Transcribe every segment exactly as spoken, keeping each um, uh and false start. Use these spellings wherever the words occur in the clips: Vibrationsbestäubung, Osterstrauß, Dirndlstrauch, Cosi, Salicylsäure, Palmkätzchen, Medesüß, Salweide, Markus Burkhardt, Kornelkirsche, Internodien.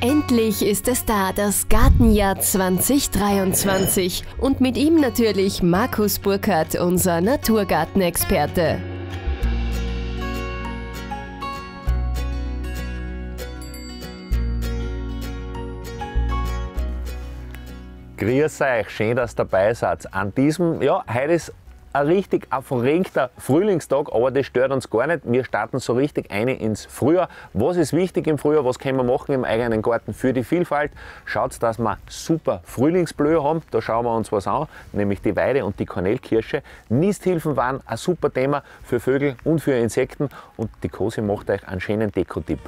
Endlich ist es da, das Gartenjahr zwanzig dreiundzwanzig und mit ihm natürlich Markus Burkhardt, unser Naturgartenexperte. Grüß euch, schön, dass ihr dabei seid. An diesem, ja, heute ist ein richtig verrenkter Frühlingstag, aber das stört uns gar nicht. Wir starten so richtig eine ins Frühjahr. Was ist wichtig im Frühjahr? Was können wir machen im eigenen Garten für die Vielfalt? Schaut, dass wir super Frühlingsblöhe haben. Da schauen wir uns was an, nämlich die Weide und die Kornelkirsche. Nisthilfen waren ein super Thema für Vögel und für Insekten. Und die Cosi macht euch einen schönen Dekotipp.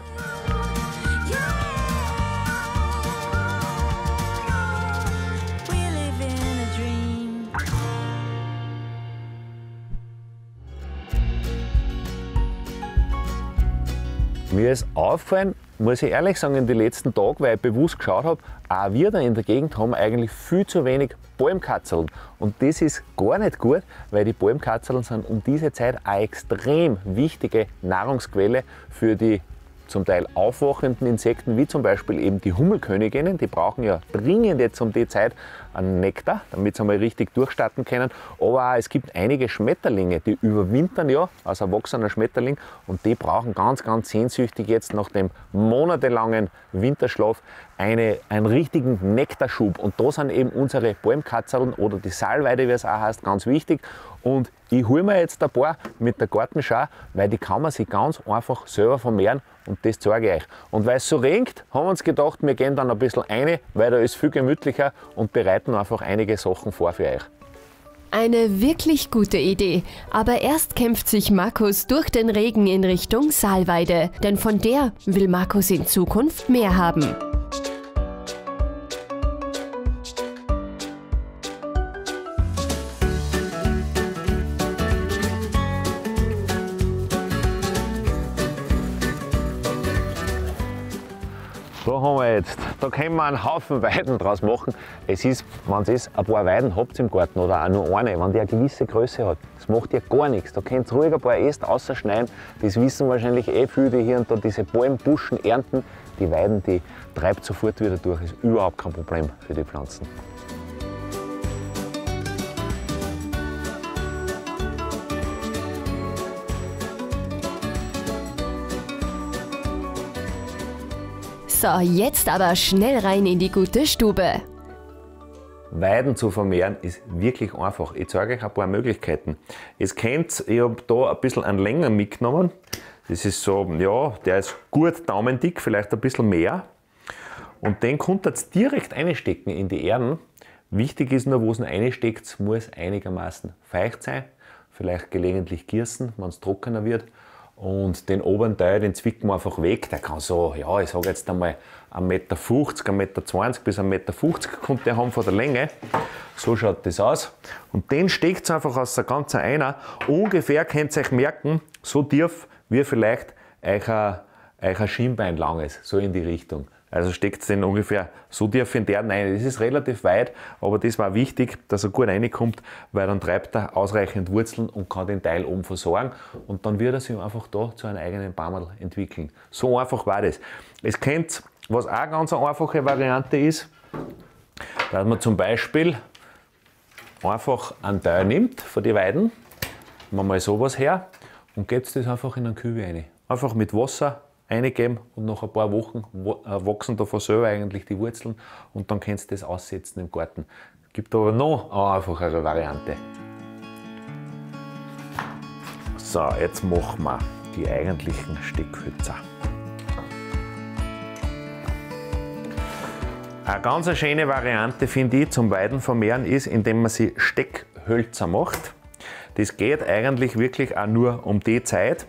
Mir ist aufgefallen, muss ich ehrlich sagen, in den letzten Tagen, weil ich bewusst geschaut habe, auch wir da in der Gegend haben eigentlich viel zu wenig Palmkätzchen. Und das ist gar nicht gut, weil die Palmkätzchen sind um diese Zeit eine extrem wichtige Nahrungsquelle für die zum Teil aufwachenden Insekten, wie zum Beispiel eben die Hummelköniginnen. Die brauchen ja dringend jetzt um die Zeit einen Nektar, damit sie mal richtig durchstarten können. Aber es gibt einige Schmetterlinge, die überwintern ja als erwachsener Schmetterling und die brauchen ganz, ganz sehnsüchtig jetzt nach dem monatelangen Winterschlaf eine, einen richtigen Nektarschub. Und da sind eben unsere Palmkätzchen oder die Salweide, wie es auch heißt, ganz wichtig. Und ich hole mir jetzt ein paar mit der Gartenschau, weil die kann man sich ganz einfach selber vermehren und das zeige ich euch. Und weil es so regnet, haben wir uns gedacht, wir gehen dann ein bisschen rein, weil da ist viel gemütlicher und bereiten einfach einige Sachen vor für euch. Eine wirklich gute Idee, aber erst kämpft sich Markus durch den Regen in Richtung Salweide, denn von der will Markus in Zukunft mehr haben. Da haben wir jetzt, da können wir einen Haufen Weiden draus machen. Es ist, wenn ihr ein paar Weiden habt im Garten oder auch nur eine, wenn die eine gewisse Größe hat, das macht ja gar nichts. Da könnt ihr ruhig ein paar Äste ausschneiden. Das wissen wahrscheinlich eh viele, die hier und da diese Palmbuschen ernten. Die Weiden, die treibt sofort wieder durch, ist überhaupt kein Problem für die Pflanzen. So, jetzt aber schnell rein in die gute Stube. Weiden zu vermehren ist wirklich einfach. Ich zeige euch ein paar Möglichkeiten. Ihr kennt, ich habe da ein bisschen einen länger mitgenommen. Das ist so, ja, der ist gut daumendick, vielleicht ein bisschen mehr. Und den könnt ihr jetzt direkt einstecken in die Erden. Wichtig ist nur, wo es einsteckt, muss einigermaßen feucht sein. Vielleicht gelegentlich gießen, wenn es trockener wird. Und den oberen Teil, den zwicken wir einfach weg. Der kann so, ja, ich sage jetzt einmal ein Meter fünfzig, ein Meter zwanzig bis ein Meter fünfzig kommt der haben von der Länge. So schaut das aus. Und den steckt es einfach aus der ganzen einer. Ungefähr könnt ihr euch merken, so tief wie vielleicht euer, euer Schienbein lang ist, so in die Richtung. Also steckt den ungefähr so tief in der rein. Das ist relativ weit, aber das war wichtig, dass er gut reinkommt, weil dann treibt er ausreichend Wurzeln und kann den Teil oben versorgen und dann wird er sich einfach da zu einem eigenen Baumel entwickeln. So einfach war das. Es könnt, was auch eine ganz einfache Variante ist, dass man zum Beispiel einfach einen Teil nimmt von den Weiden, man mal sowas her und gebt das einfach in einen Kübel rein. Einfach mit Wasser reingeben und nach ein paar Wochen wachsen davon selber eigentlich die Wurzeln und dann könnt ihr das aussetzen im Garten. Es gibt aber noch eine einfachere Variante. So, jetzt machen wir die eigentlichen Steckhölzer. Eine ganz schöne Variante, finde ich, zum Weidenvermehren ist, indem man sie Steckhölzer macht. Das geht eigentlich wirklich auch nur um die Zeit.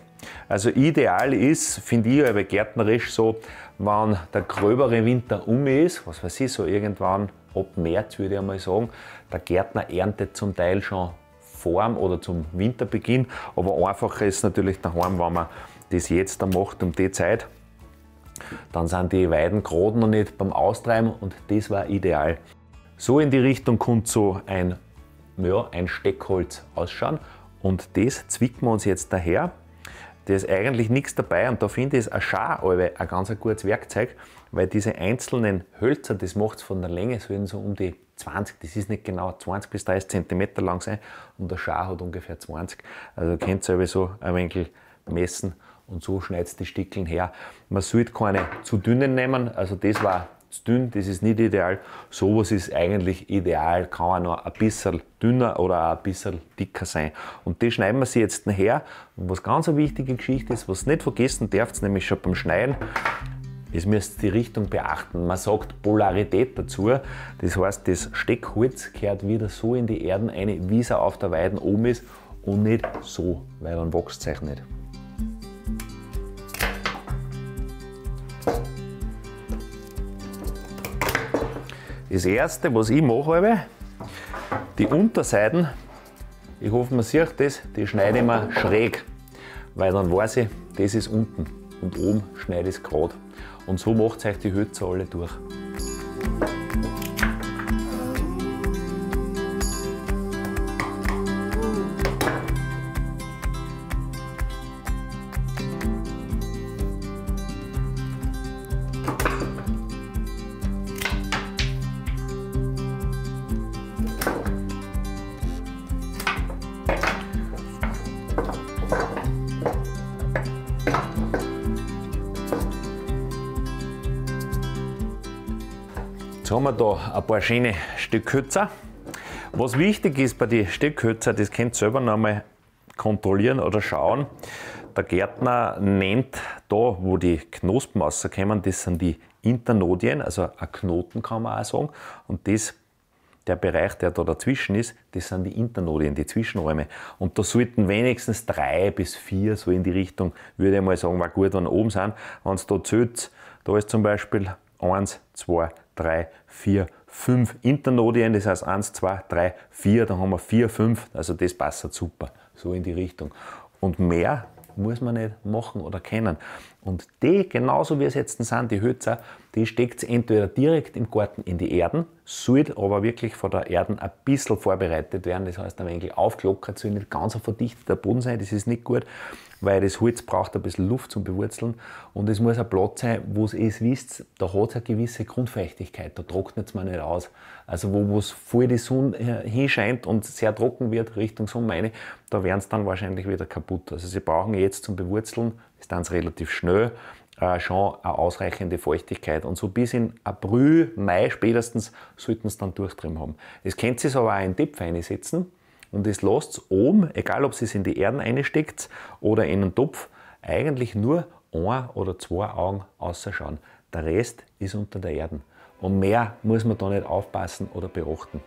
Also ideal ist, finde ich aber gärtnerisch so, wenn der gröbere Winter um ist, was weiß ich, so irgendwann ab März würde ich einmal sagen, der Gärtner erntet zum Teil schon vorm oder zum Winterbeginn, aber einfacher ist natürlich daheim, wenn man das jetzt dann macht um die Zeit, dann sind die Weiden gerade noch nicht beim Austreiben und das war ideal. So in die Richtung kommt so ein, ja, ein Steckholz ausschauen und das zwicken wir uns jetzt daher. Da ist eigentlich nichts dabei und da finde ich eine Scharalbe ein ganz gutes Werkzeug, weil diese einzelnen Hölzer, das macht es von der Länge, sollen so um die zwanzig, das ist nicht genau, zwanzig bis dreißig Zentimeter lang sein und der Schar hat ungefähr zwanzig. Also ihr könnt selber so ein wenig messen und so schneidet die Stickeln her. Man sollte keine zu dünnen nehmen, also das war zu dünn, das ist nicht ideal. Sowas ist eigentlich ideal, kann auch noch ein bisschen dünner oder auch ein bisschen dicker sein. Und das schneiden wir sie jetzt her. Und was ganz eine wichtige Geschichte ist, was nicht vergessen dürft, nämlich schon beim Schneiden, das müsst ihr die Richtung beachten. Man sagt Polarität dazu. Das heißt, das Steckholz kehrt wieder so in die Erden rein, wie es auf der Weiden oben ist und nicht so, weil dann wächst es euch nicht. Das erste, was ich mache, die Unterseiten, ich hoffe man sieht das, die schneide ich mir schräg, weil dann weiß ich, das ist unten und oben schneide ich es gerade. Und so macht es euch die Hölzer alle durch. Haben wir da ein paar schöne Stückhölzer. Was wichtig ist bei den Stückhölzer, das könnt ihr selber noch mal kontrollieren oder schauen. Der Gärtner nennt da, wo die Knospen rauskommen, das sind die Internodien, also ein Knoten kann man auch sagen. Und das, der Bereich, der da dazwischen ist, das sind die Internodien, die Zwischenräume. Und da sollten wenigstens drei bis vier, so in die Richtung, würde ich mal sagen, war gut, wenn oben sind. Wenn es da zählt, da ist zum Beispiel eins, zwei, drei, vier, fünf Internodien, das heißt eins, zwei, drei, vier, dann haben wir vier, fünf, also das passt super, so in die Richtung. Und mehr muss man nicht machen oder kennen. Und die, genauso wie es jetzt sind, die Hölzer, die steckt entweder direkt im Garten in die Erden, sollte aber wirklich von der Erden ein bisschen vorbereitet werden, das heißt ein wenig aufgelockert, soll nicht ganz ein verdichteter Boden sein, das ist nicht gut, weil das Holz braucht ein bisschen Luft zum Bewurzeln und es muss ein Platz sein, wo es es wisst, da hat es eine gewisse Grundfeuchtigkeit, da trocknet es mir nicht aus. Also wo es voll die Sonne hinscheint und sehr trocken wird, Richtung Sonne meine, da werden es dann wahrscheinlich wieder kaputt. Also sie brauchen jetzt zum Bewurzeln, ist dann relativ schnell, äh, schon eine ausreichende Feuchtigkeit. Und so bis in April, Mai spätestens sollten es dann durchdrin haben. Es könnt ihr aber auch in den Topf einsetzen. Und das lasst es oben, egal ob es in die Erden reinsteckt oder in einen Topf, eigentlich nur ein oder zwei Augen ausschauen. Der Rest ist unter der Erden. Und mehr muss man da nicht aufpassen oder beachten.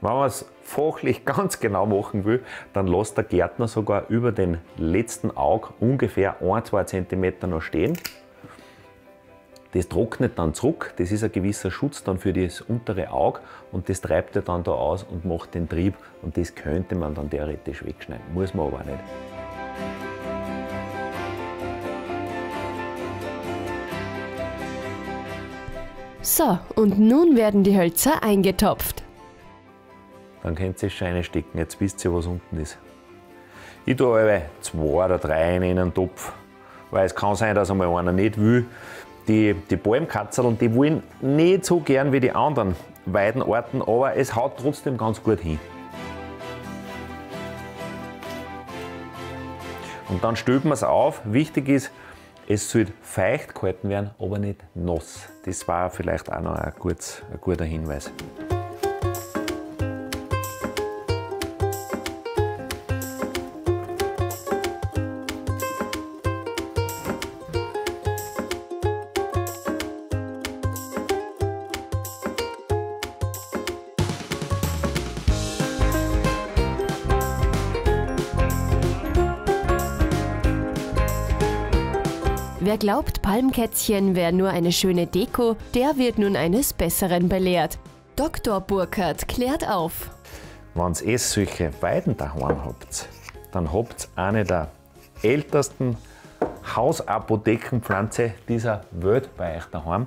Wenn man es fachlich ganz genau machen will, dann lässt der Gärtner sogar über den letzten Auge ungefähr ein bis zwei Zentimeter noch stehen. Das trocknet dann zurück, das ist ein gewisser Schutz dann für das untere Auge und das treibt er dann da aus und macht den Trieb und das könnte man dann theoretisch wegschneiden, muss man aber auch nicht. So, und nun werden die Hölzer eingetopft. Dann könnt ihr es schon reinstecken, jetzt wisst ihr, was unten ist. Ich tue alle zwei oder drei in einen Topf, weil es kann sein, dass einmal einer nicht will. Die, die Palmkätzchen, die wollen nicht so gern wie die anderen Weidenarten, aber es haut trotzdem ganz gut hin. Und dann stülpt man es auf. Wichtig ist, es soll feucht gehalten werden, aber nicht nass. Das war vielleicht auch noch ein, kurz, ein guter Hinweis. Wer glaubt, Palmkätzchen wäre nur eine schöne Deko, der wird nun eines Besseren belehrt. Doktor Burkhardt klärt auf. Wenn ihr solche Weiden daheim habt, dann habt ihr eine der ältesten Hausapothekenpflanze dieser Welt bei euch daheim,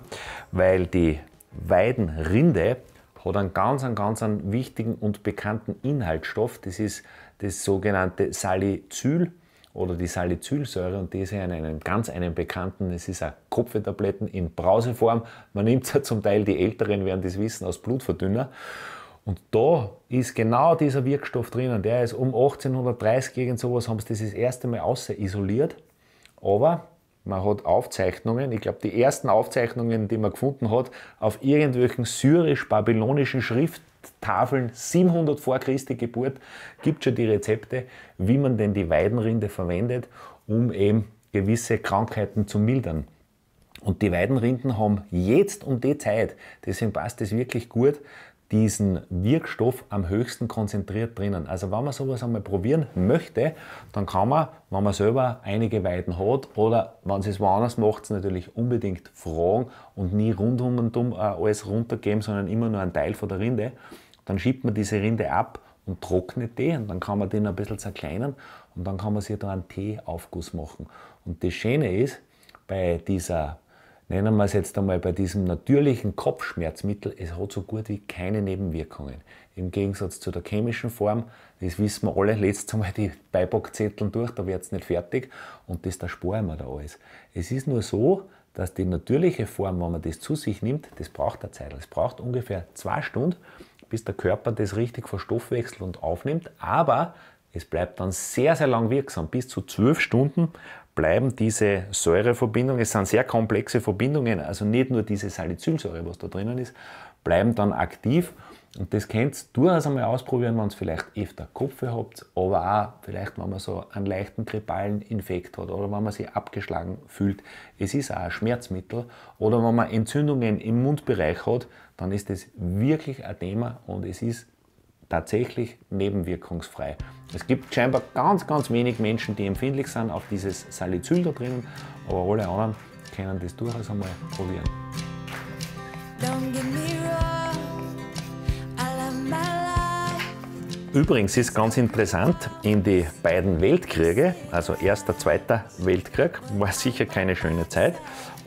weil die Weidenrinde hat einen ganz, einen ganz einen wichtigen und bekannten Inhaltsstoff. Das ist das sogenannte Salicylsäure. oder die Salicylsäure, und die ist ja in einem ganz einem bekannten, es ist auch Kopftabletten in Brauseform. Man nimmt es ja zum Teil, die Älteren werden das wissen, als Blutverdünner. Und da ist genau dieser Wirkstoff drinnen, der ist um achtzehnhundertdreißig gegen sowas, haben sie das das erste Mal außer isoliert, aber man hat Aufzeichnungen, ich glaube die ersten Aufzeichnungen, die man gefunden hat, auf irgendwelchen syrisch-babylonischen Schrifttafeln, siebenhundert vor Christi Geburt, gibt schon die Rezepte, wie man denn die Weidenrinde verwendet, um eben gewisse Krankheiten zu mildern. Und die Weidenrinden haben jetzt um die Zeit, deswegen passt das wirklich gut, diesen Wirkstoff am höchsten konzentriert drinnen. Also wenn man sowas einmal probieren möchte, dann kann man, wenn man selber einige Weiden hat oder wenn sie es woanders macht, natürlich unbedingt fragen und nie rundum und um alles runtergeben, sondern immer nur einen Teil von der Rinde. Dann schiebt man diese Rinde ab und trocknet die und dann kann man den ein bisschen zerkleinern und dann kann man sich da einen Teeaufguss machen. Und das Schöne ist, bei dieser, nennen wir es jetzt einmal, bei diesem natürlichen Kopfschmerzmittel, es hat so gut wie keine Nebenwirkungen. Im Gegensatz zu der chemischen Form, das wissen wir alle, letztes Mal die Beipackzettel durch, da wird es nicht fertig und das, da sparen wir da alles. Es ist nur so, dass die natürliche Form, wenn man das zu sich nimmt, das braucht eine Zeit. Es braucht ungefähr zwei Stunden, bis der Körper das richtig verstoffwechselt und aufnimmt, aber es bleibt dann sehr, sehr lang wirksam, bis zu zwölf Stunden. Bleiben diese Säureverbindungen, es sind sehr komplexe Verbindungen, also nicht nur diese Salicylsäure, was da drinnen ist, bleiben dann aktiv. Und das könnt ihr durchaus einmal ausprobieren, wenn ihr vielleicht öfter Kopfweh habt, aber auch vielleicht, wenn man so einen leichten grippalen Infekt hat oder wenn man sich abgeschlagen fühlt. Es ist auch ein Schmerzmittel. Oder wenn man Entzündungen im Mundbereich hat, dann ist das wirklich ein Thema und es ist tatsächlich nebenwirkungsfrei. Es gibt scheinbar ganz, ganz wenig Menschen, die empfindlich sind auf dieses Salicyl da drinnen, aber alle anderen können das durchaus einmal probieren. Übrigens ist ganz interessant, in die beiden Weltkriege, also Erster, Zweiter Weltkrieg, war sicher keine schöne Zeit,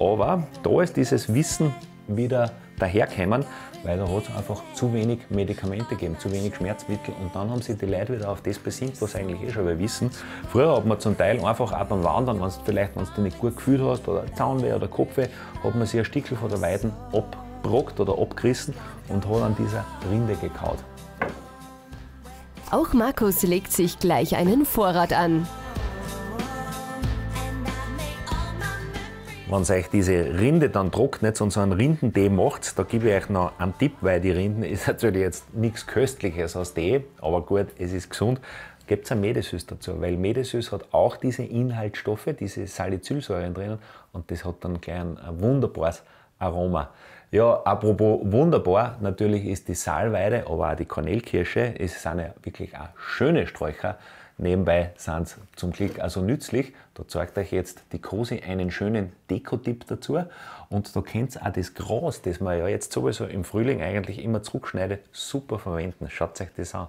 aber da ist dieses Wissen wieder daherkommen, weil da hat es einfach zu wenig Medikamente gegeben, zu wenig Schmerzmittel und dann haben sich die Leute wieder auf das besinnt, was eigentlich eh schon wir wissen. Früher hat man zum Teil einfach auch beim Wandern, wenn es vielleicht, wenn es dir nicht gut gefühlt hast oder Zaunweh oder Kopfweh, hat man sich ein Stückchen von der Weiden abbrockt oder abgerissen und hat an dieser Rinde gekaut. Auch Markus legt sich gleich einen Vorrat an. Wenn ihr euch diese Rinde dann trocknet und so einen Rindentee macht, da gebe ich euch noch einen Tipp, weil die Rinden ist natürlich jetzt nichts Köstliches aus Tee, aber gut, es ist gesund. Gebt ein Medesüß dazu, weil Medesüß hat auch diese Inhaltsstoffe, diese Salicylsäuren drinnen und das hat dann gleich ein wunderbares Aroma. Ja, apropos wunderbar, natürlich ist die Salweide, aber auch die Kornelkirsche, es sind ja wirklich auch schöne Sträucher. Nebenbei sind sie zum Glück also nützlich. Da zeigt euch jetzt die Cosi einen schönen Dekotipp dazu. Und da könnt ihr auch das Gras, das man ja jetzt sowieso im Frühling eigentlich immer zurückschneidet, super verwenden. Schaut euch das an.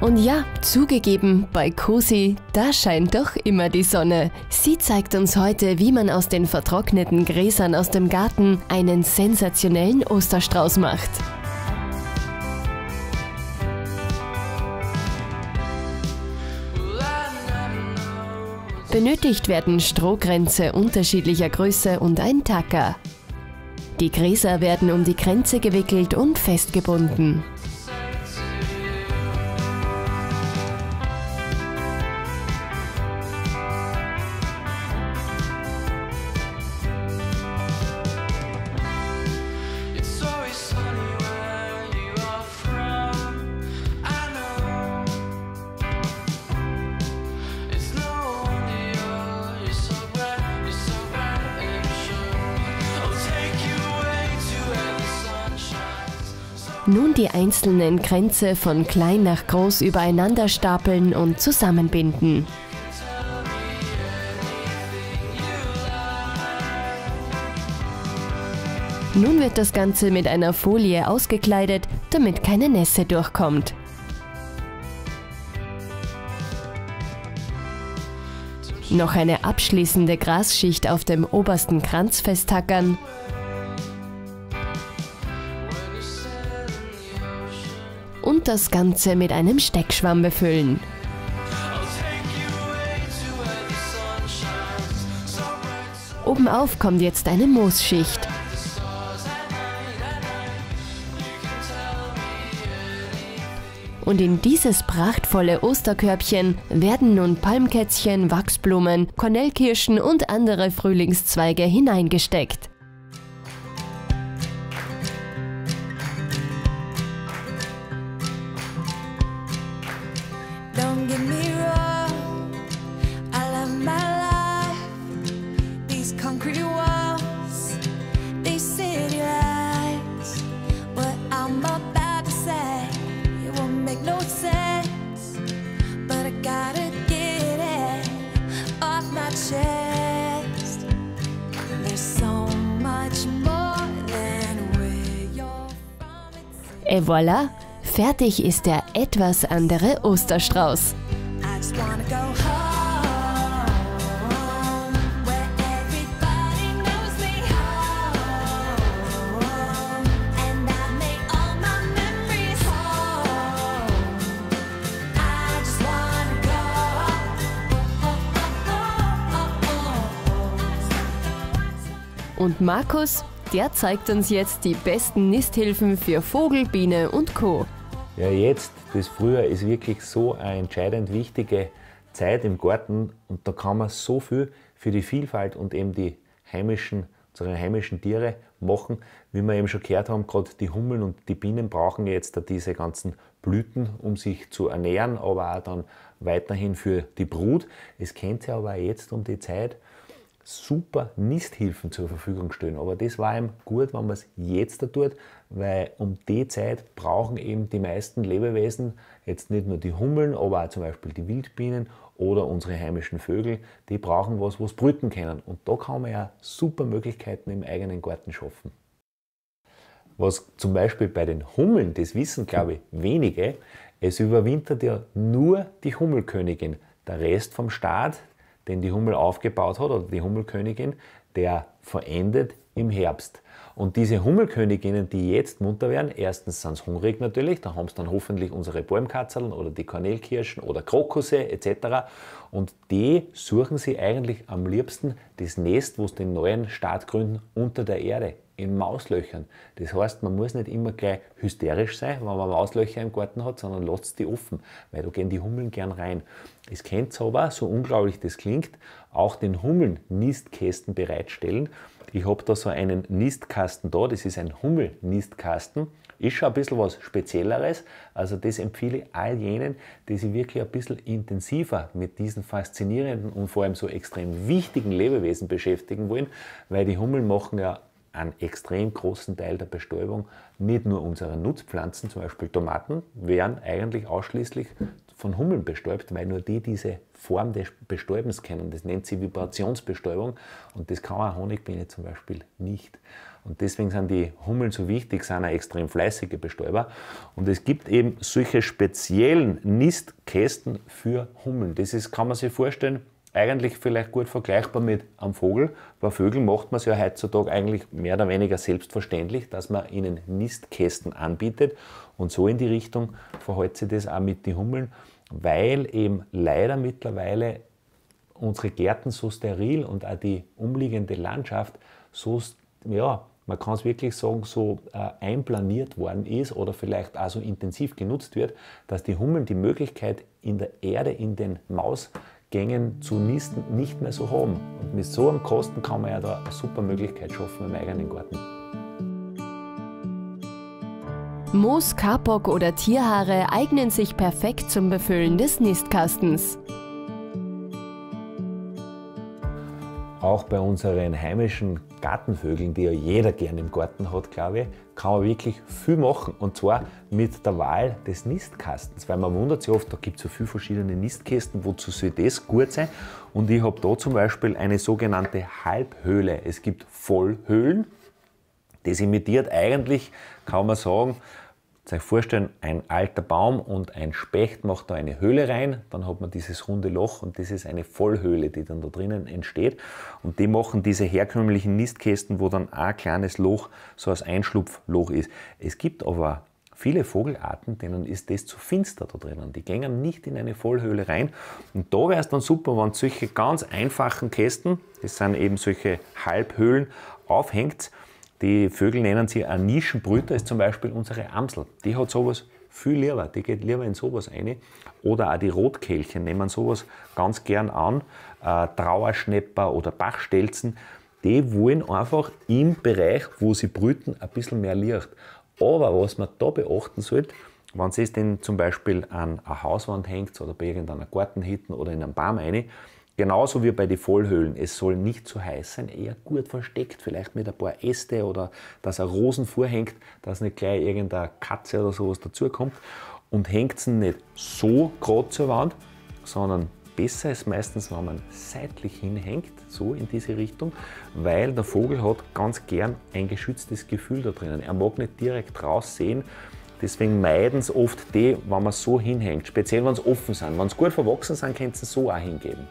Und ja, zugegeben, bei Cosi, da scheint doch immer die Sonne. Sie zeigt uns heute, wie man aus den vertrockneten Gräsern aus dem Garten einen sensationellen Osterstrauß macht. Benötigt werden Strohkränze unterschiedlicher Größe und ein Tacker. Die Gräser werden um die Kränze gewickelt und festgebunden. Nun die einzelnen Kränze von klein nach groß übereinander stapeln und zusammenbinden. Nun wird das Ganze mit einer Folie ausgekleidet, damit keine Nässe durchkommt. Noch eine abschließende Grasschicht auf dem obersten Kranz festtackern. und das Ganze mit einem Steckschwamm befüllen. Obenauf kommt jetzt eine Moosschicht. Und in dieses prachtvolle Osterkörbchen werden nun Palmkätzchen, Wachsblumen, Kornelkirschen und andere Frühlingszweige hineingesteckt. Et voilà, fertig ist der etwas andere Osterstrauß. Und Markus, der zeigt uns jetzt die besten Nisthilfen für Vogel, Biene und Co. Ja, jetzt, das Frühjahr ist wirklich so eine entscheidend wichtige Zeit im Garten und da kann man so viel für die Vielfalt und eben die heimischen, unsere heimischen Tiere machen. Wie wir eben schon gehört haben, gerade die Hummeln und die Bienen brauchen jetzt diese ganzen Blüten, um sich zu ernähren, aber auch dann weiterhin für die Brut. Es kennt sich aber jetzt um die Zeit super Nisthilfen zur Verfügung stellen. Aber das war eben gut, wenn man es jetzt da tut, weil um die Zeit brauchen eben die meisten Lebewesen, jetzt nicht nur die Hummeln, aber auch zum Beispiel die Wildbienen oder unsere heimischen Vögel, die brauchen was, was brüten können. Und da kann man ja super Möglichkeiten im eigenen Garten schaffen. Was zum Beispiel bei den Hummeln, das wissen glaube ich wenige, es überwintert ja nur die Hummelkönigin. Der Rest vom Staat, den die Hummel aufgebaut hat, oder die Hummelkönigin, der verendet im Herbst. Und diese Hummelköniginnen, die jetzt munter werden, erstens sind sie hungrig natürlich, da haben sie dann hoffentlich unsere Palmkatzerln oder die Kornelkirschen oder Krokusse et cetera. Und die suchen sie eigentlich am liebsten das Nest, wo sie den neuen Staat gründen, unter der Erde, in Mauslöchern. Das heißt, man muss nicht immer gleich hysterisch sein, wenn man Mauslöcher im Garten hat, sondern lasst die offen, weil da gehen die Hummeln gern rein. Es könnt aber, so unglaublich das klingt, auch den Hummeln Nistkästen bereitstellen. Ich habe da so einen Nistkasten da, das ist ein Hummelnistkasten. Ist schon ein bisschen was Spezielleres, also das empfehle ich all jenen, die sich wirklich ein bisschen intensiver mit diesen faszinierenden und vor allem so extrem wichtigen Lebewesen beschäftigen wollen, weil die Hummeln machen ja einen extrem großen Teil der Bestäubung, nicht nur unsere Nutzpflanzen, zum Beispiel Tomaten, werden eigentlich ausschließlich von Hummeln bestäubt, weil nur die diese Form des Bestäubens kennen. Das nennt sie Vibrationsbestäubung und das kann eine Honigbiene zum Beispiel nicht. Und deswegen sind die Hummeln so wichtig, sind ein extrem fleißige Bestäuber. Und es gibt eben solche speziellen Nistkästen für Hummeln. Das ist, kann man sich vorstellen, eigentlich vielleicht gut vergleichbar mit einem Vogel. Bei Vögeln macht man es ja heutzutage eigentlich mehr oder weniger selbstverständlich, dass man ihnen Nistkästen anbietet. Und so in die Richtung verhält sich das auch mit den Hummeln, weil eben leider mittlerweile unsere Gärten so steril und auch die umliegende Landschaft so, ja, man kann es wirklich sagen, so äh, einplaniert worden ist oder vielleicht auch so intensiv genutzt wird, dass die Hummeln die Möglichkeit in der Erde, in den Mausgängen zu nisten nicht mehr so haben. Und mit so einem Kosten kann man ja da eine super Möglichkeit schaffen im eigenen Garten. Moos, Kapok oder Tierhaare eignen sich perfekt zum Befüllen des Nistkastens. Auch bei unseren heimischen Gartenvögeln, die ja jeder gerne im Garten hat, glaube ich, kann man wirklich viel machen. Und zwar mit der Wahl des Nistkastens. Weil man wundert sich oft, da gibt es so viele verschiedene Nistkästen, wozu soll das gut sein? Und ich habe da zum Beispiel eine sogenannte Halbhöhle. Es gibt Vollhöhlen. Das imitiert eigentlich, kann man sagen, sich vorstellen, ein alter Baum und ein Specht macht da eine Höhle rein, dann hat man dieses runde Loch und das ist eine Vollhöhle, die dann da drinnen entsteht. Und die machen diese herkömmlichen Nistkästen, wo dann ein kleines Loch so als Einschlupfloch ist. Es gibt aber Viele Vogelarten, denen ist das zu finster da drinnen. Die gängen nicht in eine Vollhöhle rein. Und da wäre es dann super, wenn solche ganz einfachen Kästen, das sind eben solche Halbhöhlen, aufhängt. Die Vögel nennen sie einen Nischenbrüter, ist zum Beispiel unsere Amsel. Die hat sowas viel lieber, die geht lieber in sowas rein. Oder auch die Rotkehlchen nehmen sowas ganz gern an. Äh, Trauerschnepper oder Bachstelzen, die wollen einfach im Bereich, wo sie brüten, ein bisschen mehr Licht. Aber was man da beachten sollte, wenn sie es denn zum Beispiel an eine Hauswand hängt oder bei irgendeiner Gartenhütte oder in einem Baum rein, genauso wie bei den Vollhöhlen, es soll nicht zu heiß sein, eher gut versteckt, vielleicht mit ein paar Äste oder dass ein Rosen vorhängt, dass nicht gleich irgendeine Katze oder sowas dazukommt. Und hängt es nicht so gerade zur Wand, sondern besser ist meistens, wenn man seitlich hinhängt, so in diese Richtung, weil der Vogel hat ganz gern ein geschütztes Gefühl da drinnen. Er mag nicht direkt raus sehen. Deswegen meiden sie oft die, wenn man so hinhängt, speziell wenn sie offen sind. Wenn sie gut verwachsen sind, können sie so auch hingeben.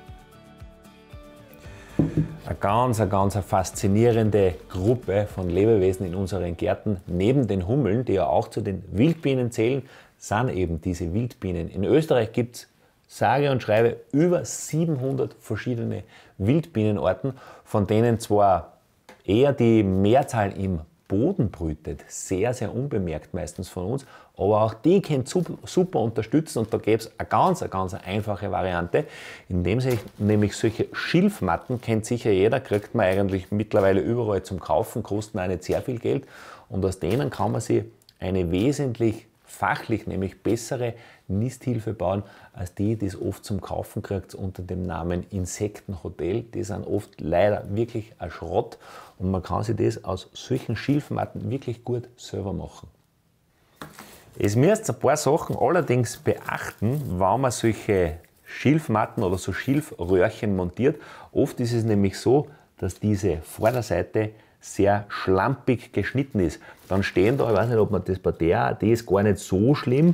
Eine ganz, eine ganz faszinierende Gruppe von Lebewesen in unseren Gärten, neben den Hummeln, die ja auch zu den Wildbienen zählen, sind eben diese Wildbienen. In Österreich gibt es sage und schreibe über siebenhundert verschiedene Wildbienenarten, von denen zwar eher die Mehrzahl im Boden brütet, sehr, sehr unbemerkt meistens von uns, aber auch die könnt super unterstützen und da gäbe es eine ganz, eine ganz einfache Variante, indem sich nämlich solche Schilfmatten, kennt sicher jeder, kriegt man eigentlich mittlerweile überall zum Kaufen, kosten auch nicht sehr viel Geld und aus denen kann man sich eine wesentlich fachlich nämlich bessere Nisthilfe bauen, als die, die es oft zum Kaufen kriegt unter dem Namen Insektenhotel. Die sind oft leider wirklich ein Schrott und man kann sich das aus solchen Schilfmatten wirklich gut selber machen. Es müsst ein paar Sachen allerdings beachten, wenn man solche Schilfmatten oder so Schilfröhrchen montiert. Oft ist es nämlich so, dass diese Vorderseite sehr schlampig geschnitten ist. Dann stehen da, ich weiß nicht, ob man das bei der, die ist gar nicht so schlimm,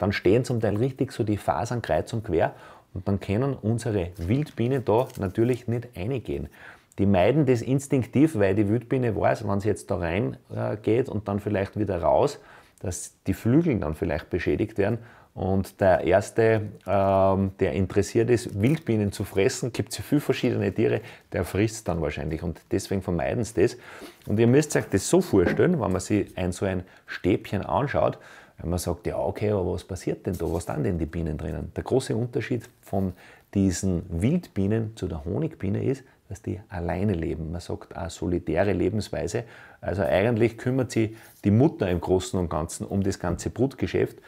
dann stehen zum Teil richtig so die Fasern kreuz und quer und dann können unsere Wildbienen da natürlich nicht reingehen. Die meiden das instinktiv, weil die Wildbiene weiß, wenn sie jetzt da rein äh, geht und dann vielleicht wieder raus, dass die Flügel dann vielleicht beschädigt werden. Und der Erste, ähm, der interessiert ist, Wildbienen zu fressen, gibt es ja viele verschiedene Tiere, der frisst dann wahrscheinlich und deswegen vermeiden sie das. Und ihr müsst euch das so vorstellen, wenn man sich ein, so ein Stäbchen anschaut, wenn man sagt, ja okay, aber was passiert denn da, was sind denn die Bienen drinnen? Der große Unterschied von diesen Wildbienen zu der Honigbiene ist, dass die alleine leben. Man sagt auch solitäre Lebensweise. Also eigentlich kümmert sich die Mutter im Großen und Ganzen um das ganze Brutgeschäft.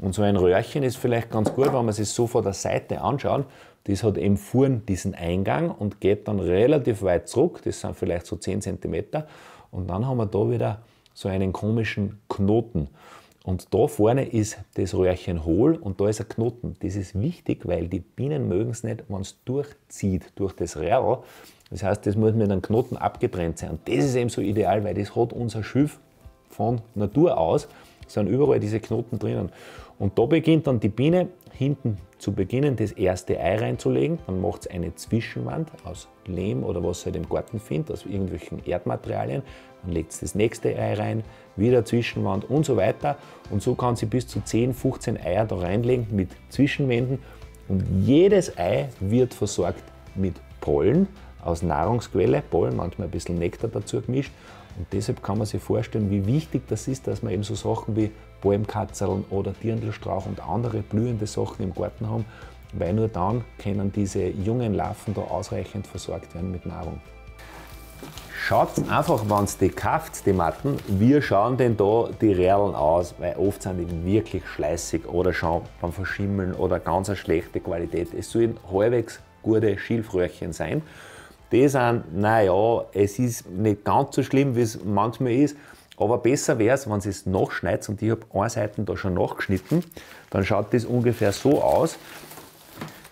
Und so ein Röhrchen ist vielleicht ganz gut, wenn man sich so von der Seite anschaut. Das hat eben vorn diesen Eingang und geht dann relativ weit zurück. Das sind vielleicht so zehn Zentimeter. Und dann haben wir da wieder so einen komischen Knoten. Und da vorne ist das Röhrchen hohl und da ist ein Knoten. Das ist wichtig, weil die Bienen mögen es nicht, wenn es durchzieht durch das Röhrl. Das heißt, das muss mit einem Knoten abgetrennt sein. Und das ist eben so ideal, weil das hat unser Schilf von Natur aus. Sind überall diese Knoten drinnen. Und da beginnt dann die Biene hinten zu beginnen, das erste Ei reinzulegen. Dann macht es eine Zwischenwand aus Lehm oder was ihr im Garten findet, aus irgendwelchen Erdmaterialien. Dann legt es das nächste Ei rein, wieder Zwischenwand und so weiter. Und so kann sie bis zu zehn, fünfzehn Eier da reinlegen mit Zwischenwänden. Und jedes Ei wird versorgt mit Pollen aus Nahrungsquelle. Pollen, manchmal ein bisschen Nektar dazu gemischt. Und deshalb kann man sich vorstellen, wie wichtig das ist, dass man eben so Sachen wie Palmkätzchen oder Dirndlstrauch und andere blühende Sachen im Garten haben, weil nur dann können diese jungen Larven da ausreichend versorgt werden mit Nahrung. Schaut einfach, wenn es die kauft, die Matten, wie schauen denn da die Röhrln aus, weil oft sind die wirklich schleißig oder schon beim Verschimmeln oder ganz eine schlechte Qualität. Es sollen halbwegs gute Schilfröhrchen sein. Die sind, naja, es ist nicht ganz so schlimm, wie es manchmal ist, aber besser wäre es, wenn es es nachschneidet und ich habe eine Seite da schon nachgeschnitten, dann schaut das ungefähr so aus.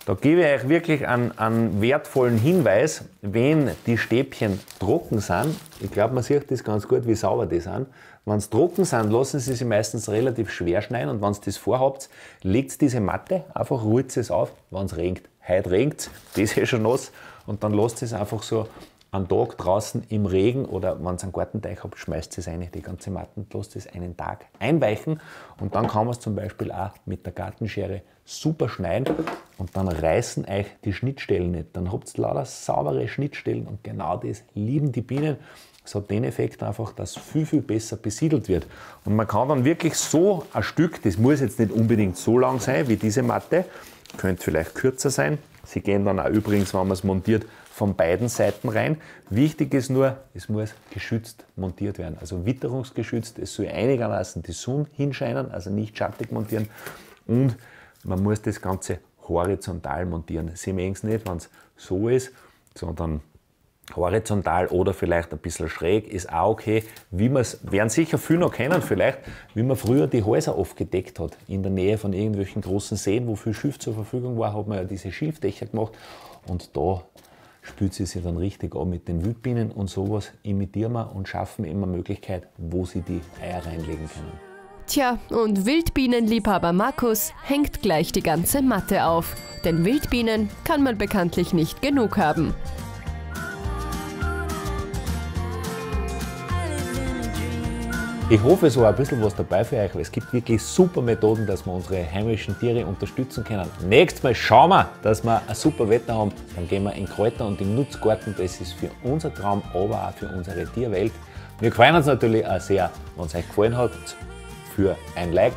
Da gebe ich euch wirklich einen, einen wertvollen Hinweis, wenn die Stäbchen trocken sind, ich glaube man sieht das ganz gut, wie sauber die sind, wenn sie trocken sind, lassen sie sie meistens relativ schwer schneiden und wenn ihr das vorhabt, legt diese Matte, einfach ruht es auf, wenn es regnet. Heute regnet es, das ist ja schon nass. Und dann lasst es einfach so am Tag draußen im Regen oder wenn es einen Gartenteich habt, schmeißt es rein, die ganze Matten, lasst es einen Tag einweichen und dann kann man es zum Beispiel auch mit der Gartenschere super schneiden und dann reißen euch die Schnittstellen nicht. Dann habt ihr lauter saubere Schnittstellen und genau das lieben die Bienen. Es hat den Effekt einfach, dass viel, viel besser besiedelt wird. Und man kann dann wirklich so ein Stück, das muss jetzt nicht unbedingt so lang sein wie diese Matte, könnte vielleicht kürzer sein. Sie gehen dann auch übrigens, wenn man es montiert, von beiden Seiten rein. Wichtig ist nur, es muss geschützt montiert werden, also witterungsgeschützt. Es soll einigermaßen die Sonne hinscheinen, also nicht schattig montieren. Und man muss das Ganze horizontal montieren. Sie mögen es nicht, wenn es so ist, sondern horizontal oder vielleicht ein bisschen schräg ist auch okay. Wie man es, werden sicher viele noch kennen vielleicht, wie man früher die Häuser aufgedeckt hat. In der Nähe von irgendwelchen großen Seen, wo viel Schilf zur Verfügung war, hat man ja diese Schilfdächer gemacht. Und da spült sie sich dann richtig an mit den Wildbienen und sowas imitieren wir und schaffen immer Möglichkeit, wo sie die Eier reinlegen können. Tja, und Wildbienenliebhaber Markus hängt gleich die ganze Matte auf. Denn Wildbienen kann man bekanntlich nicht genug haben. Ich hoffe, es war ein bisschen was dabei für euch, weil es gibt wirklich super Methoden, dass wir unsere heimischen Tiere unterstützen können. Nächstes Mal schauen wir, dass wir ein super Wetter haben. Dann gehen wir in Kräuter und im Nutzgarten. Das ist für unser Traum, aber auch für unsere Tierwelt. Wir freuen uns natürlich auch sehr, wenn es euch gefallen hat, für ein Like.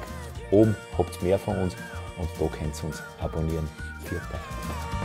Oben habt ihr mehr von uns und da könnt ihr uns abonnieren. Vielen Dank.